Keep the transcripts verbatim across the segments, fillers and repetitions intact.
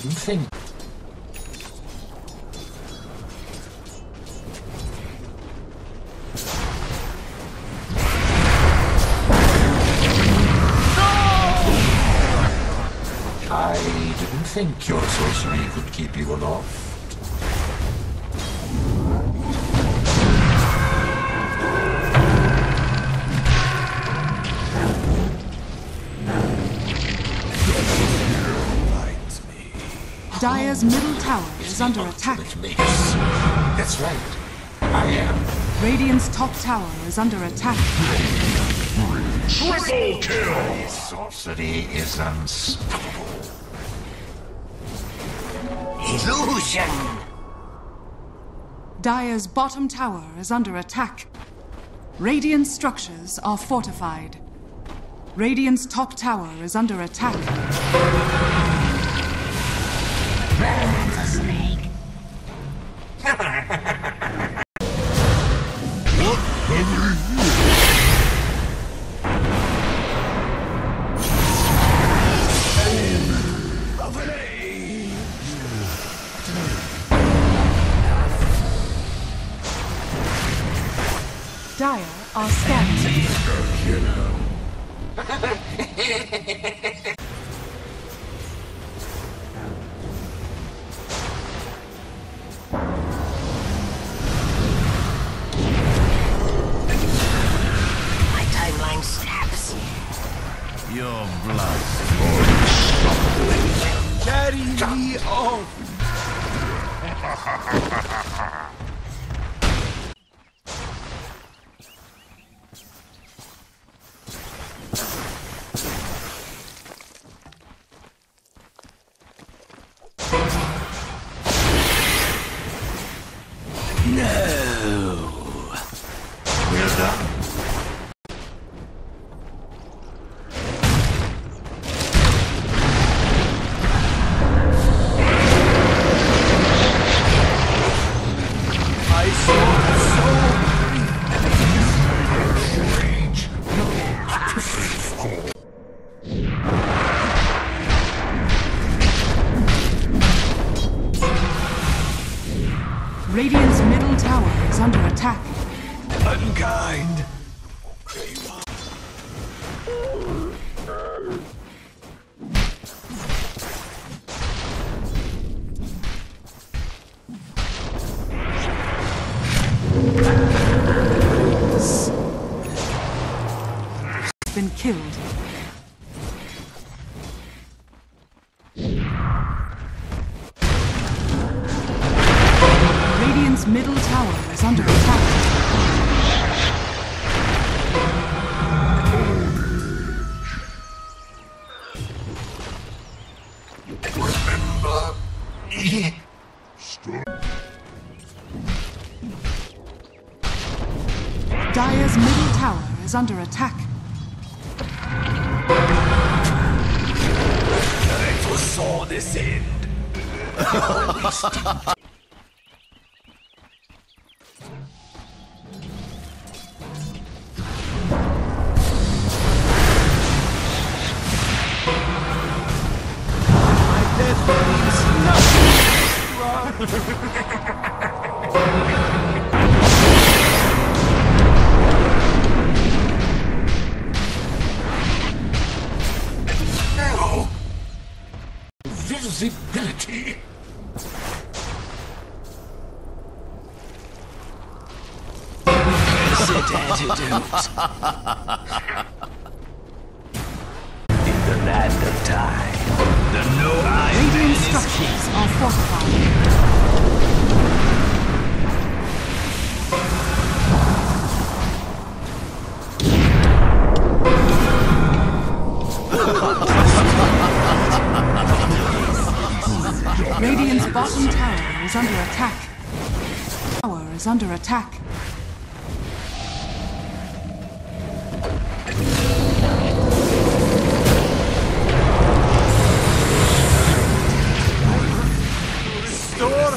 hidden thing. No! I didn't think your sorcery could keep you aloft. Dire's middle tower is under attack. That's right. I am. Radiant's top tower is under attack. Triple kill! Sorcery is unstoppable. Illusion! Dire's bottom tower is under attack. Radiant structures are fortified. Radiant's top tower is under attack. Dire are scattered. Your blood is carry me off. No. We're done. Radiant's middle tower is under attack. Unkind. It's been killed. Middle tower is under attack. Remember? Dire's middle tower is under attack. I foresaw this end. No. Visibility. Blessed antidote. In the land of time, the no-eye man is structures are fortified. Radiant's bottom tower is under attack. Tower is under attack. Restore her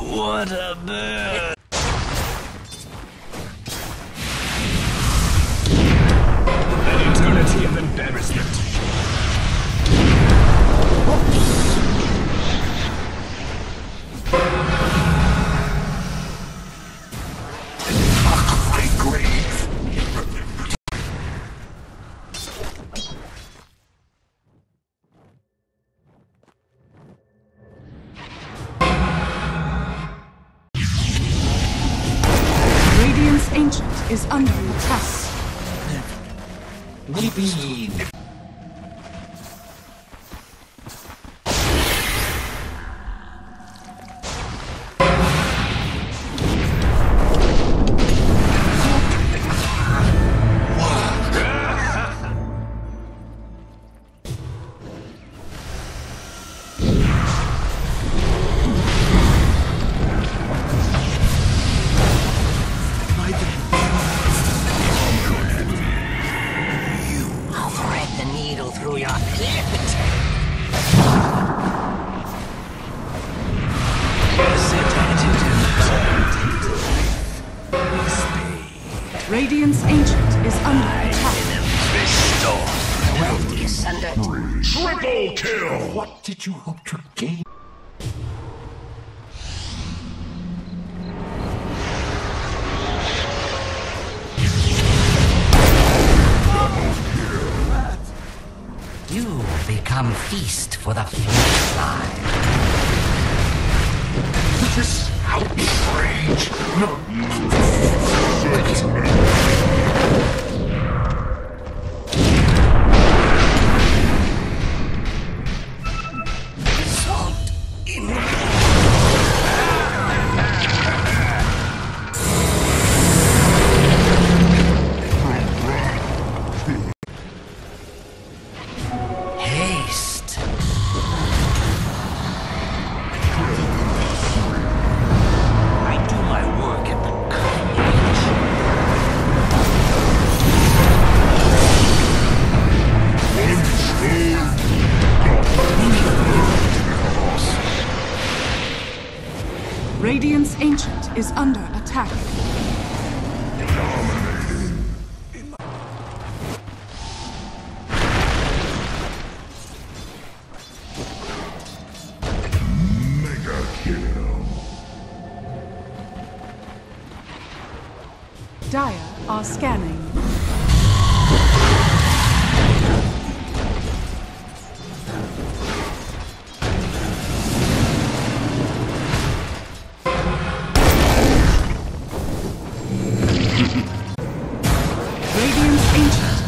What a bird! An eternity of embarrassment. In my grave. Ancient is under attack. Maybe. Through your lips. Radiant's Ancient is under attack. Triple kill! What did you hope to gain? You become feast for the fly. This is outrage! No. Radiant's Ancient is under attack. Mega kill. Dire are scanning.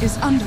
Is under